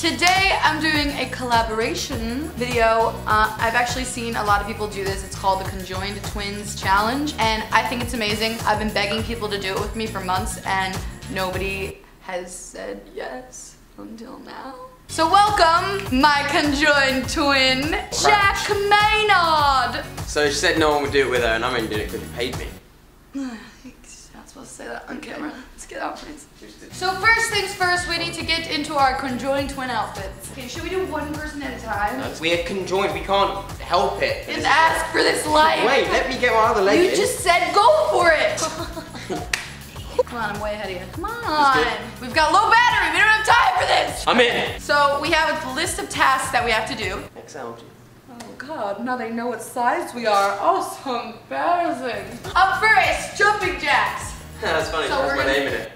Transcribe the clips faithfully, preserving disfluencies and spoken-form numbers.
Today I'm doing a collaboration video. Uh, I've actually seen a lot of people do this. It's called the Conjoined Twins Challenge, and I think it's amazing. I've been begging people to do it with me for months, and nobody has said yes until now. So welcome, my conjoined twin, Jack Maynard! So she said no one would do it with her, and I mean did it because you paid me. I'm not supposed to say that on camera. Let's get out, please. So first things first, we need to get into our conjoined twin outfits. Okay, should we do one person at a time? No, we are conjoined, we can't help it. Just ask for this life. Wait, let me get my other leg in. You just said go for it! Come on, I'm way ahead of you. Come on. We've got low battery. We don't have time for this. I'm in. So we have a list of tasks that we have to do. X L G. Oh God, now they know what size we are. Oh, so embarrassing. Up first, jumping jacks. That's funny. So that's my name in it.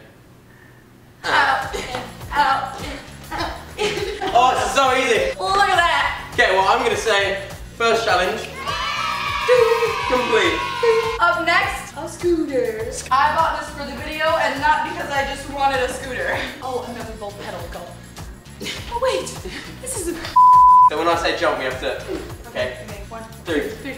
Out, in, out, in, out, in. Oh, it's so easy. Well, look at that. Okay, well, I'm gonna say first challenge. Complete. Up next, a scooter. I bought this for the video and not because I just wanted a scooter. Oh, and then we both pedal go. Oh wait, this is a So when I say jump, we have to, okay. okay one, three. three.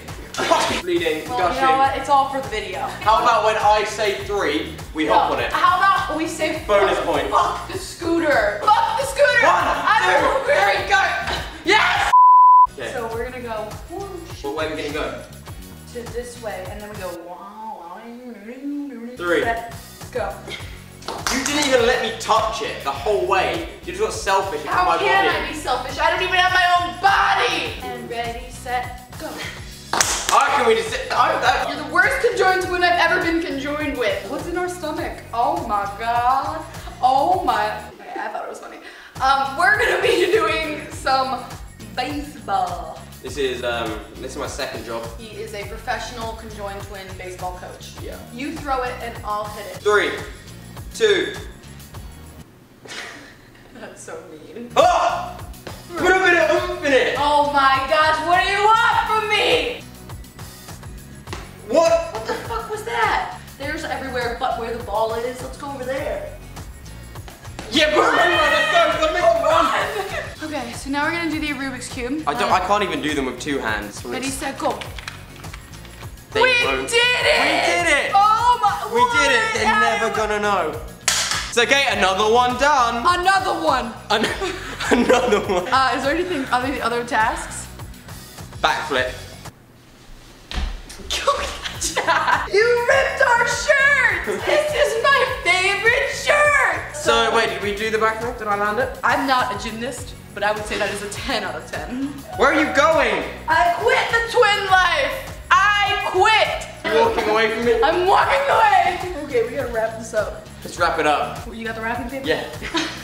Bleeding, well, gushing. You know what, it's all for the video. How about when I say three, we no. hop on it? How about we say bonus points? Fuck the scooter. Fuck the scooter. One, I'm two, three, go. Yes! Okay. So we're gonna go. What way are we gonna go? To this way, and then we go. Wow, three. Let's go. You didn't even let me touch it the whole way. You just got selfish. How my can body. I be selfish? I don't even have my own body. And ready, set, go. How can we just? Sit? I'm, I'm, You're the worst conjoined twin I've ever been conjoined with. What's in our stomach? Oh my God. Oh my. Okay, I thought it was funny. Um, we're gonna be doing some baseball. This is um, this is my second job. He is a professional conjoined twin baseball coach. Yeah. You throw it and I'll hit it. Three, two. That's so mean. Oh! Put a bit of oomph in it. Oh my gosh! What do you want from me? What? What the fuck was that? There's everywhere but where the ball is. Let's go over there. Yeah, but let's go. Let's make it run. Okay, so now we're gonna do the Rubik's Cube. I don't. I can't even do them with two hands. Ready, set, go. We won't. did it! We did it! Oh my! We what? did it! They're I never am... gonna know. It's okay. Another one done. Another one. An another one. Uh, is there anything other the other tasks? Backflip. You ripped our shirt. This is my favorite shirt. So wait, did we do the backflip? Did I land it? I'm not a gymnast, but I would say that is a ten out of ten. Where are you going? I quit the twin life! I quit! You're walking away from me? I'm walking away! Okay, we gotta wrap this up. Let's wrap it up. You got the wrapping paper? Yeah.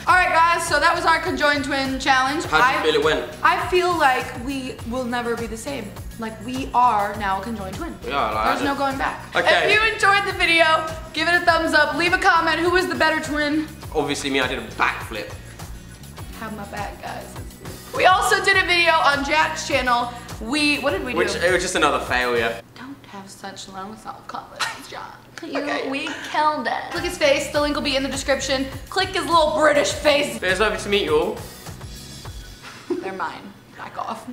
Alright guys, so that was our conjoined twin challenge. How do you feel it went? I feel like we will never be the same. Like we are now a conjoined twin. We are, like, There's no going back. Okay. If you enjoyed the video, give it a thumbs up, leave a comment, who is the better twin? Obviously me, I did a backflip. Have my back, guys. We also did a video on Jack's channel. We, what did we do? Which, it was just another failure. Don't have such low self-confidence, John. You, okay. We killed it. Click his face, the link will be in the description. Click his little British face. It was lovely to meet you all. They're mine, back off.